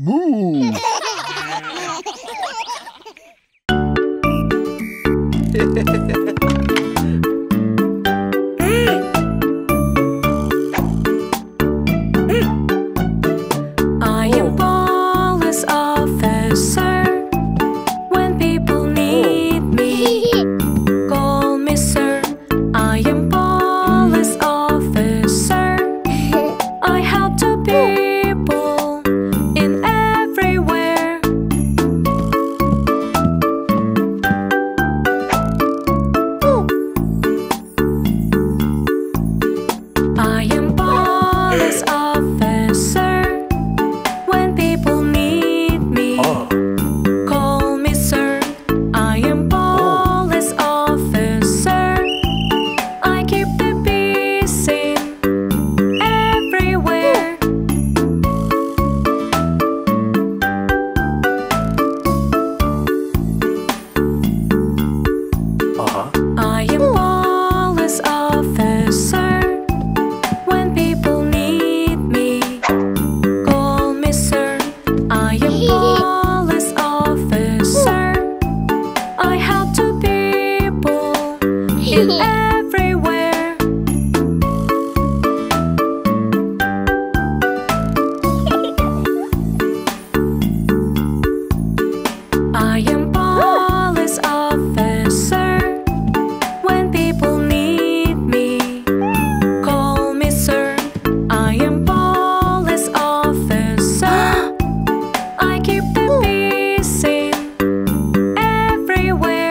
Moo! I am Paul's officer. When people need me, call me sir. I am Paul's officer. I help to be everywhere. I am Paul's officer. When people need me, call me sir. I am Paul's officer. I keep the peace everywhere.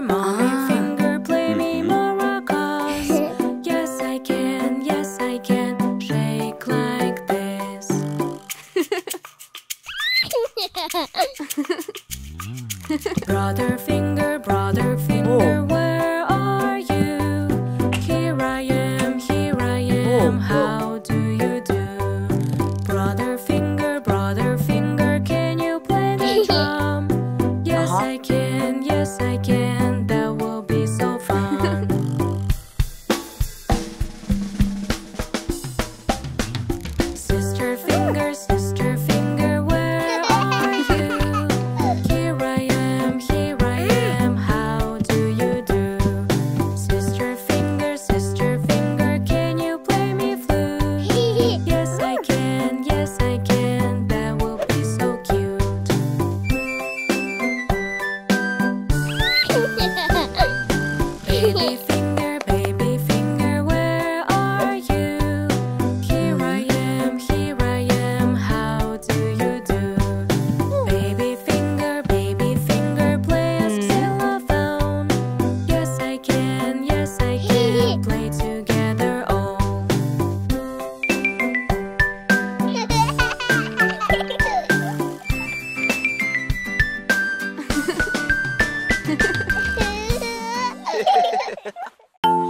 Mommy finger, play me maracas. Yes,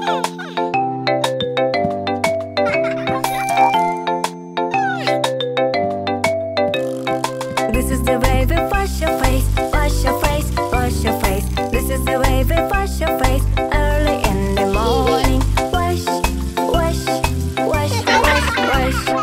This is the way we wash your face, wash your face, wash your face. This is the way we wash your face early in the morning. Wash, wash, wash, wash, wash.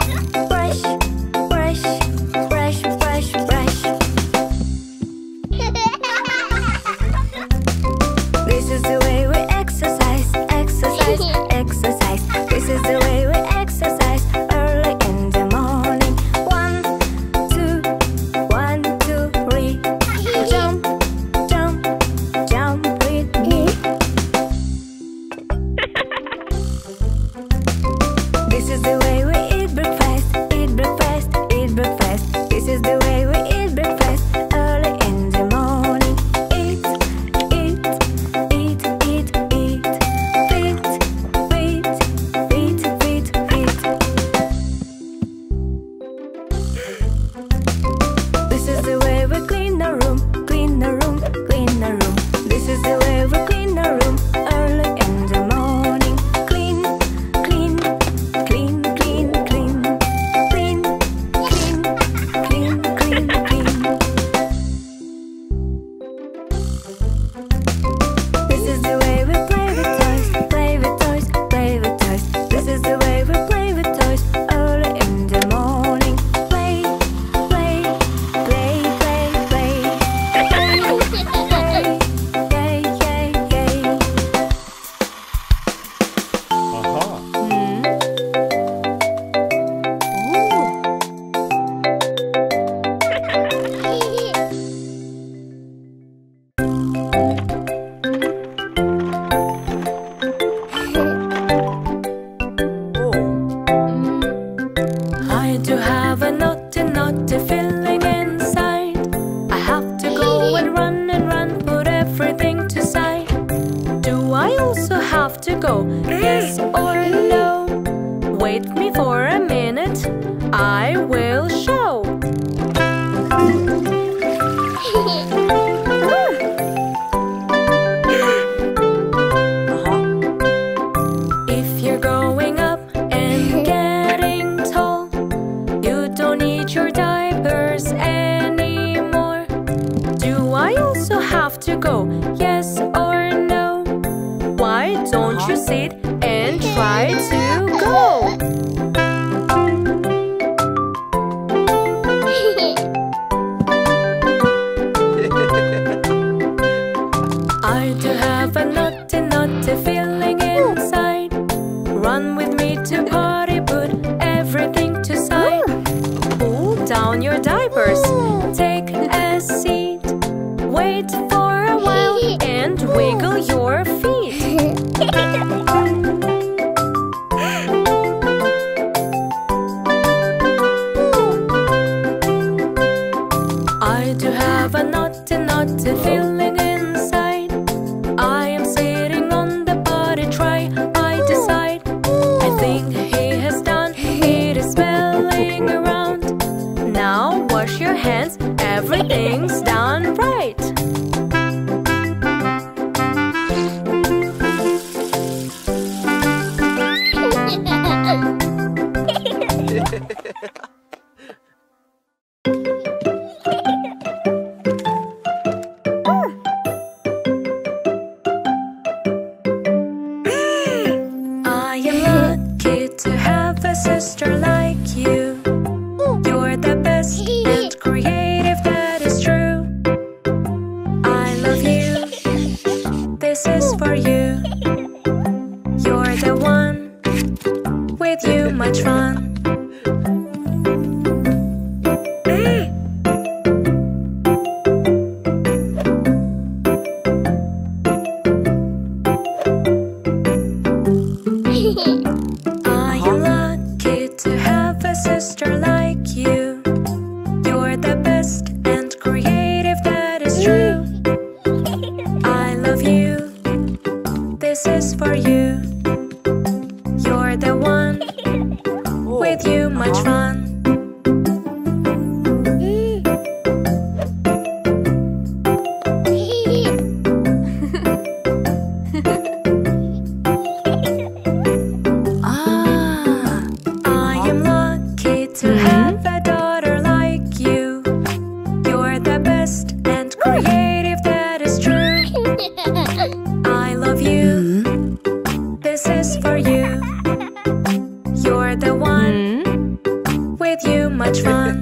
with you much fun.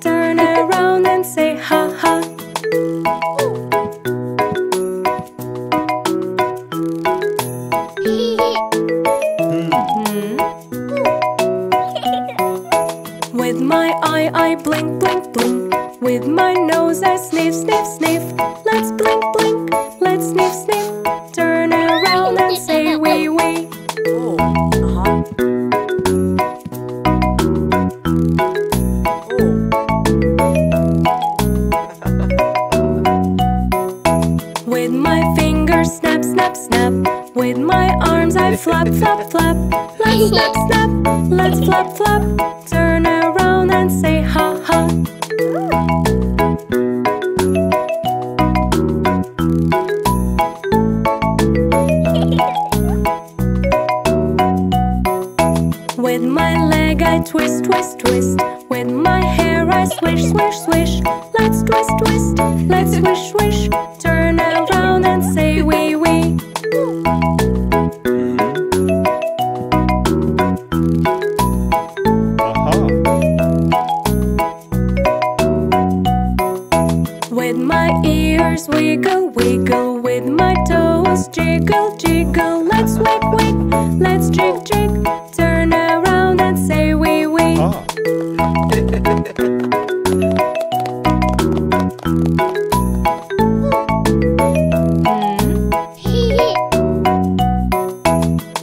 Turn around and say ha ha. With my eye I blink blink blink. With my nose I sniff sniff sniff. Let's blink blink, let's sniff sniff. Turn around and say wee wee. Oh. With my fingers snap snap snap. With my arms I flap flap flap. Let's snap snap, let's flap flap. Turn around and say ha ha. With my leg I twist twist twist. With my hair I swish swish swish. Let's twist twist, let's swish swish. Turn around and say wee wee. With my ears wiggle wiggle. With my toes jiggle jiggle. Let's wig wig, let's jig jig. Turn around and say wee wee.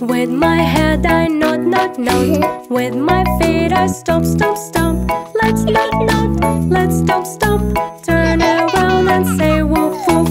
With my head I nod nod nod. With my feet I stomp stomp stomp. Let's nod nod, let's stomp stomp. Turn around and say woof woof.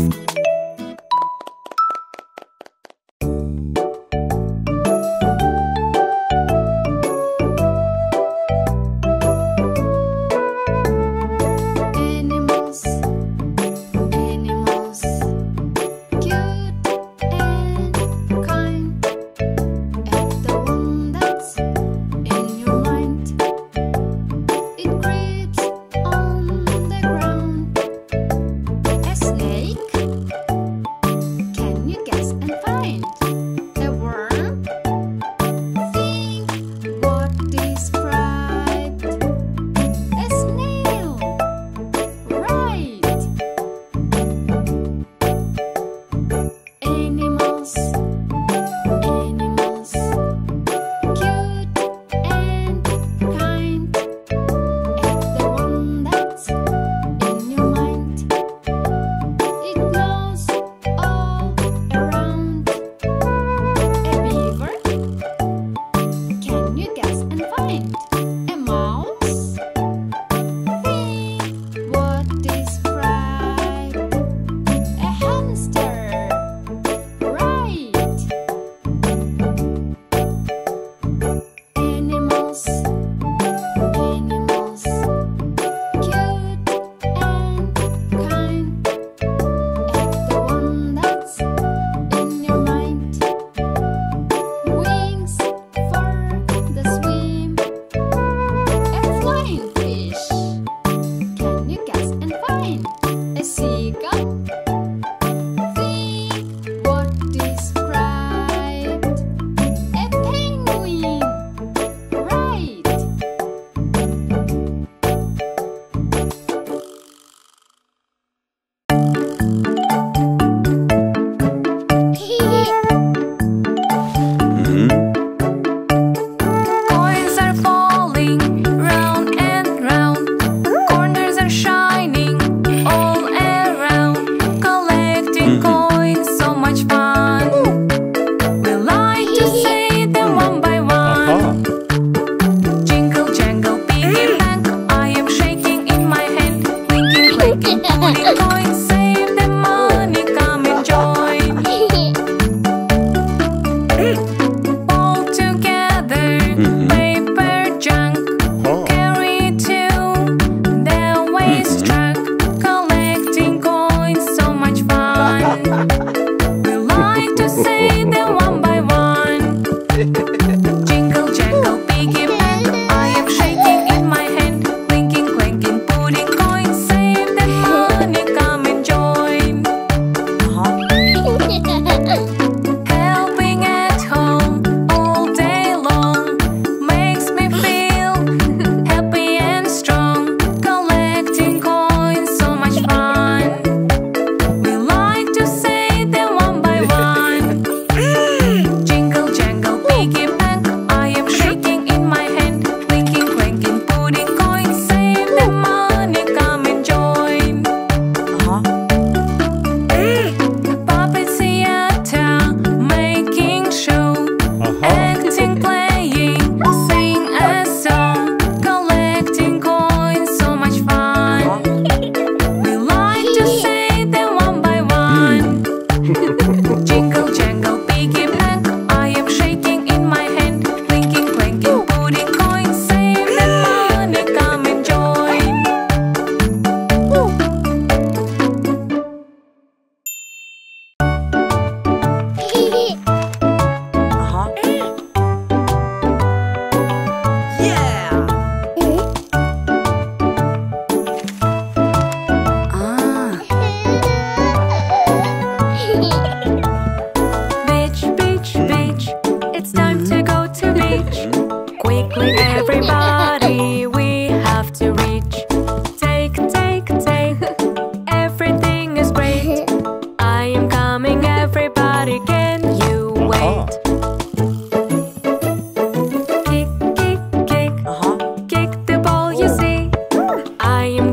Shaking in my hand, clinking, clanking, putting coins, save the money.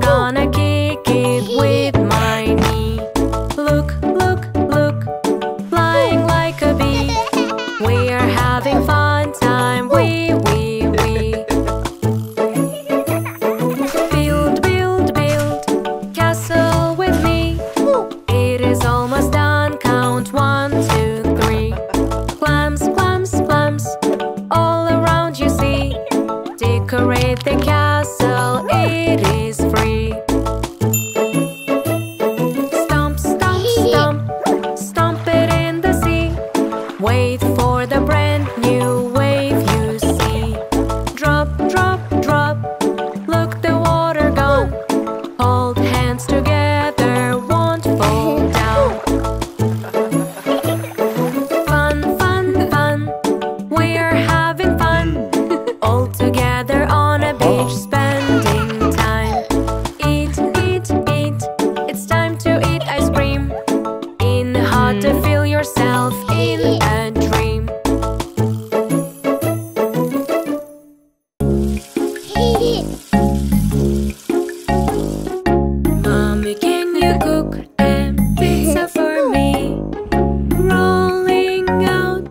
I'm gonna kick it with my knee. Look, look, look, flying like a bee. We are having fun time, wee, wee, wee. Build, build, build, castle with me. It is almost done, count 1, 2, 3. Clams, clams, clams, all around you see. Decorate the castle, it is free. Stomp, stomp, stomp, stomp it in the sea. Wait for the brand new wave you see. Drop, drop, drop, look, the water gone. Hold hands together, won't fall down. Fun, fun, fun, we are having fun. All together on a beach spending time. Eat, eat, eat, it's time to eat ice cream. In the hot to feel yourself in a dream. Mommy, can you cook a pizza for me? Rolling out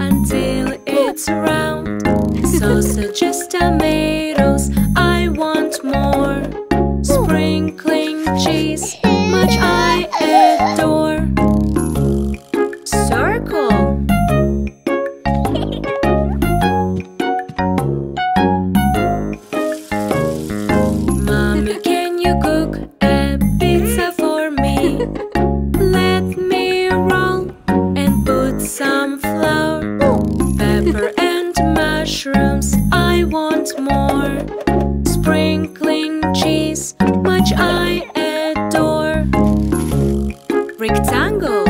until it's round. Sausage, tomatoes, I want more. Sprinkling cheese, much I adore. Circle. Mommy, can you cook a pizza for me? Let me roll and put some flour, pepper and mushrooms, I want more. Sprinkling cheese, much I adore. Rectangle.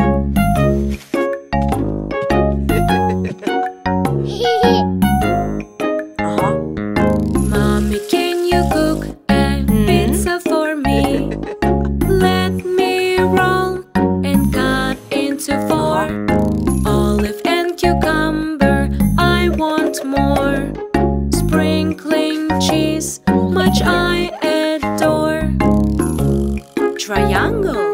Mommy, can you cook a pizza for me? Let me roll and cut into 4. Olive and cucumber, I want more. Sprinkling cheese, much I adore. Triangle.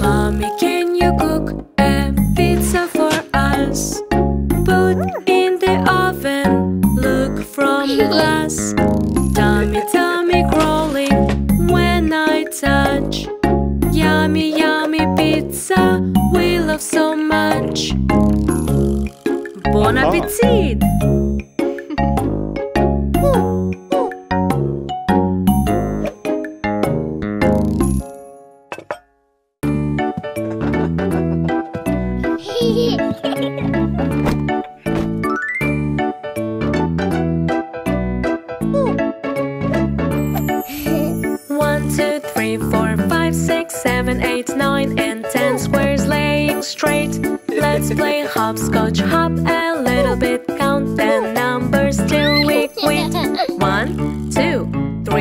Mommy, can you cook a pizza for us? Put in the oven, look from glass. Tummy, tummy crawling when I touch. Yummy, yummy pizza, we love so much. Bon appetit! Let's play hopscotch, hop a little bit, count the numbers till we quit. 1, 2, 3, 4.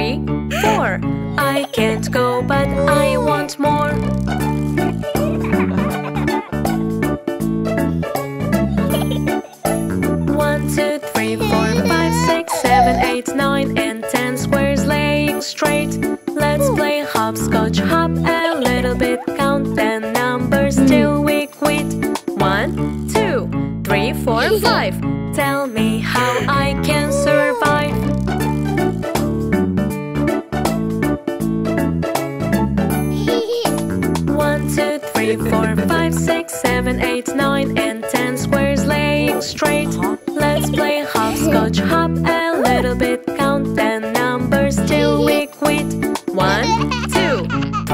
I can't go, but I want more. Tell me how I can survive. 1, 2, 3, 4, 5, 6, 7, 8, 9, and 10 squares laying straight. Let's play hopscotch, hop a little bit, count the numbers till we quit. 1, 2,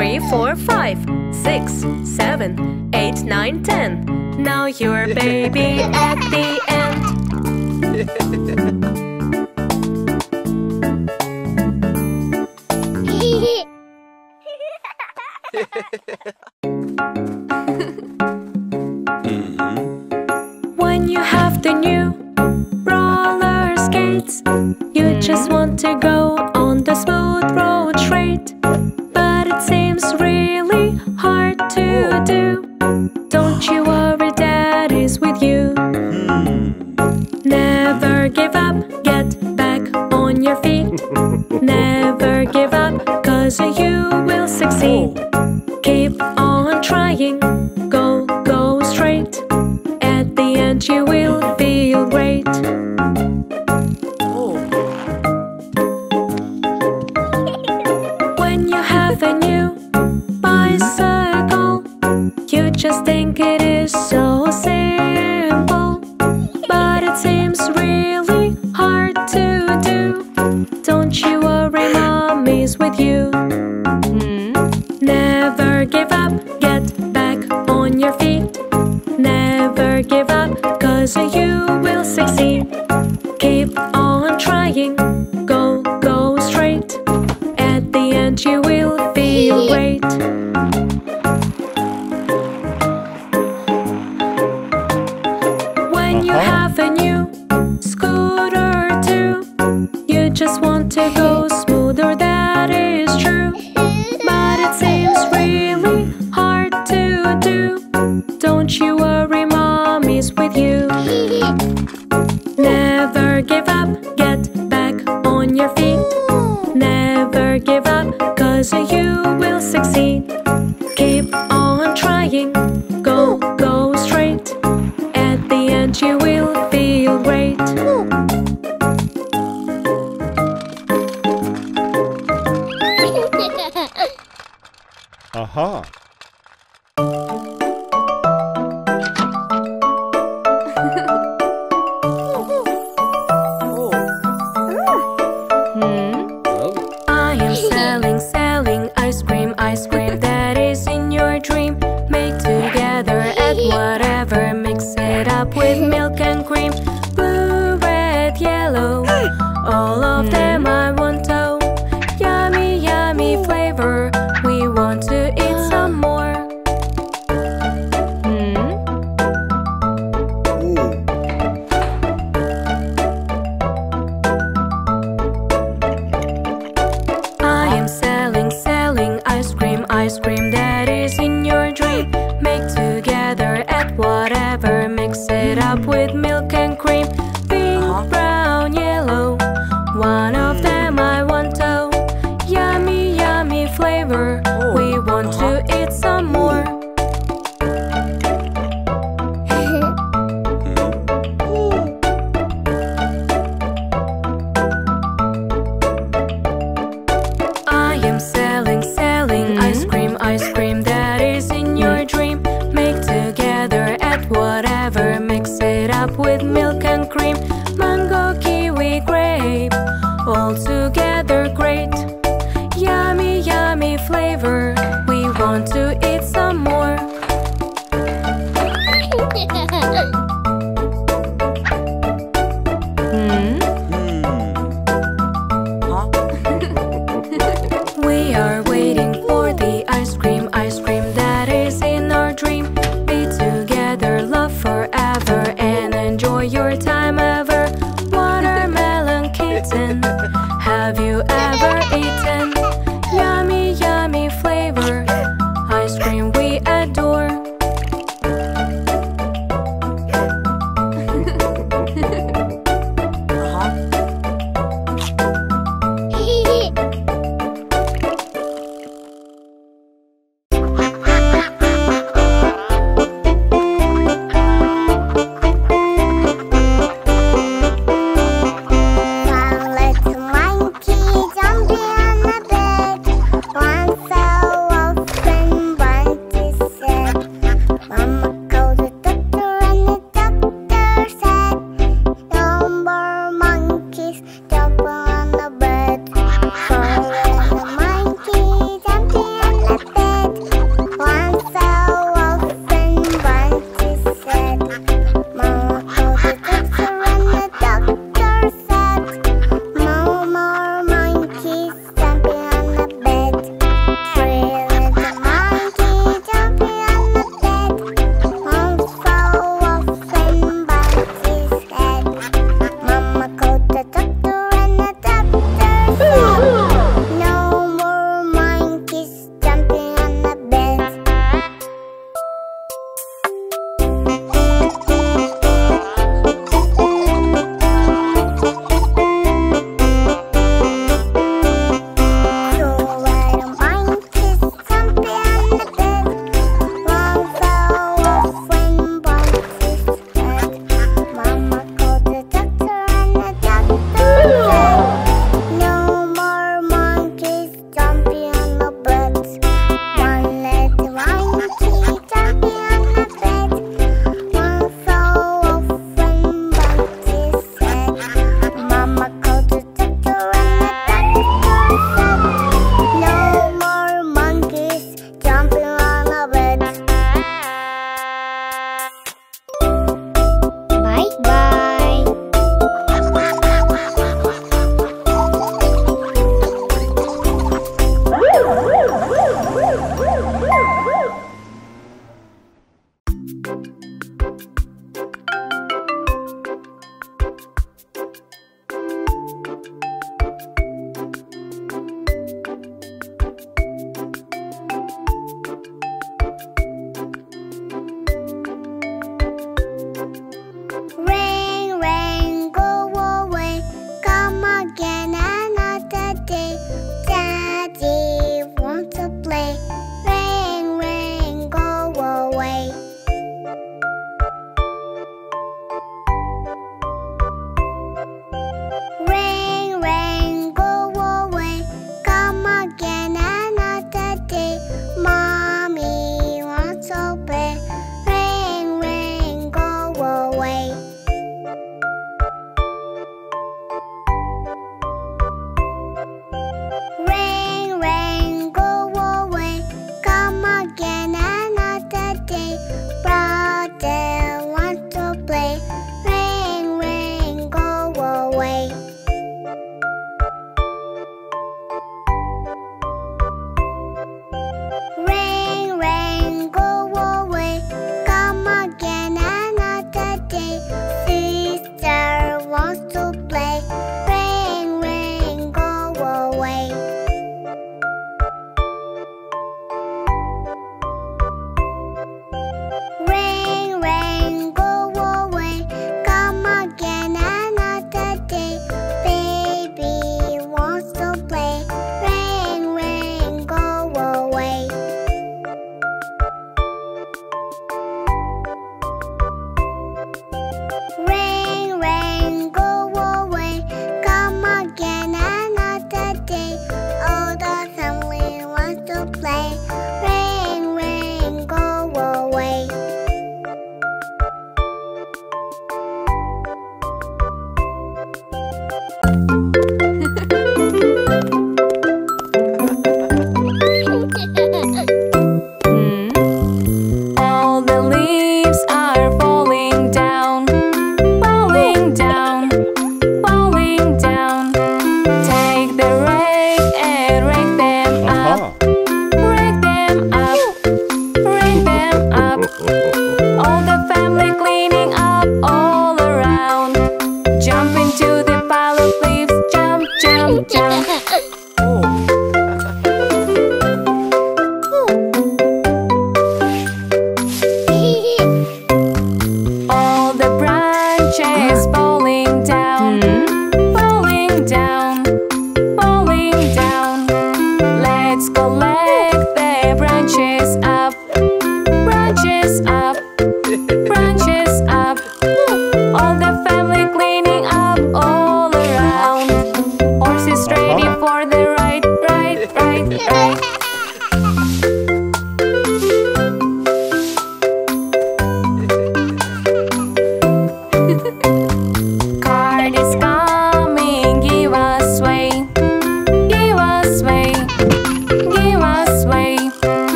3, 4, 5, 6, 7, 8, 9, 10. Now you're baby at the end. When you have the new roller skates, you just want to go on the smooth road straight. But it seems really hard to do. Don't you worry, Daddy's with you. succeed. Keep on trying, go straight. At the end you will feel great. When you have a new scooter or two, you just want to go smoother, that is true. But it seems really hard to do. Don't you worry, Mom is with you. Never give up, get back on your feet. Never give up, cause you will succeed. Keep on trying, go straight. At the end you will feel great. Aha!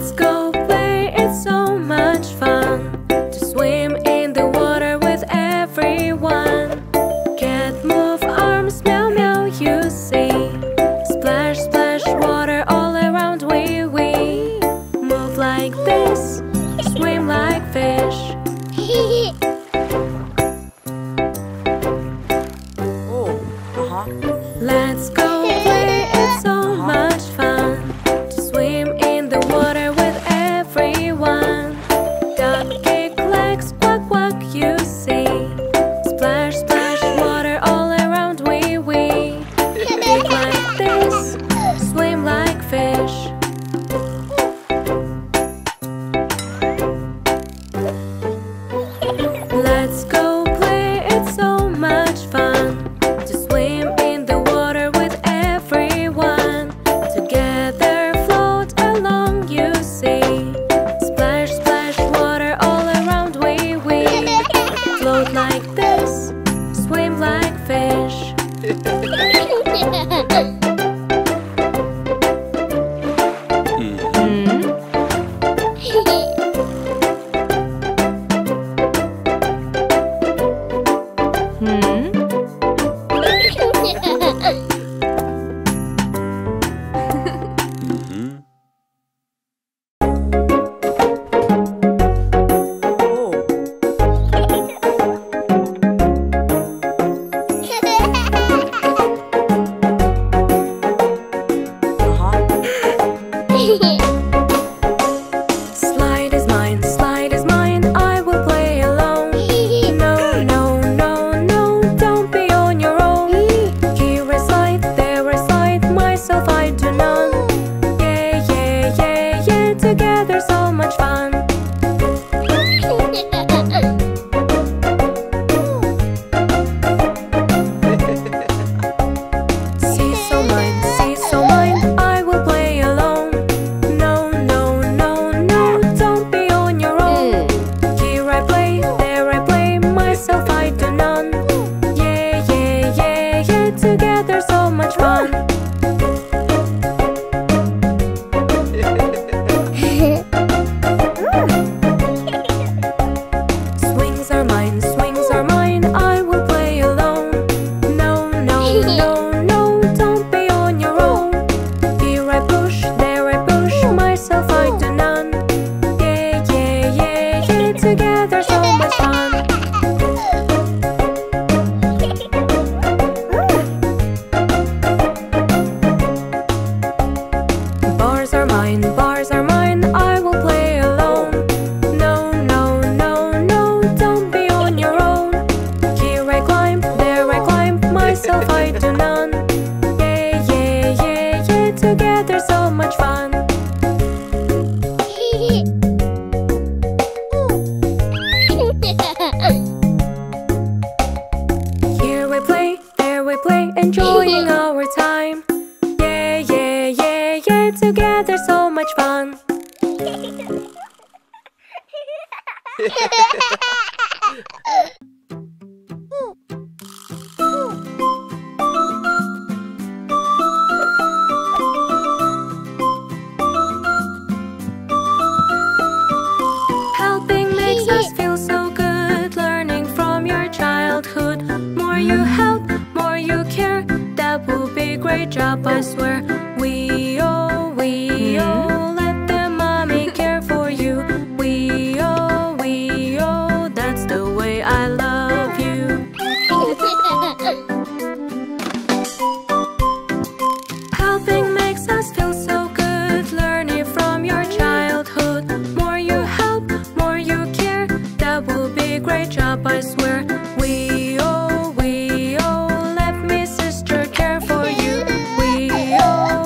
Let's go play, it's so much fun to swim in the water with everyone. Cat move arms, meow meow, you see. Splash splash water all around, wee wee. Move like this, swim like fish. Let's go play, it's so much fun to swim in the water with everyone. Duck, kick, legs, quack, quack, you see. Splash, splash, water all around, wee, wee. Move like this, swim like fish. Let's go play, it's so much fun to swim in the water with everyone. Together float along, you see. Splash, splash, water all around, wee, wee. Float like this, swim like fish. Slide is mine, I will play alone. No, no, no, no, don't be on your own. Here I slide, there I slide, myself I do none. Yeah, yeah, yeah, yeah, together so much fun. See so mine, I will play alone. No, no, no, no, don't be on your own. Here I play, there I play, myself I do none. Yeah, yeah, yeah, yeah, together so much fun. Swings are mine, I will play alone. No, no, no, no, don't be on your own. Here I push, there I push, myself I do none. Yeah, yeah, yeah, yeah, together so much fun. Bars are mine, I will play alone. No, no, no, no, don't be on your own. Here I climb, there I climb, myself I do none. Yeah, yeah, yeah, yeah, together so much fun. Here we play, there we play, enjoying our time. Yeah, yeah, yeah, yeah, together so much fun. Helping makes us feel so good. Learning from your childhood. More you help, more you care. That will be a great job, I swear. We oh, let the mommy care for you. We oh, that's the way I love you. Helping makes us feel so good. Learning from your childhood. More you help, more you care. That will be a great job, I swear. We oh, let me sister care for you. We oh.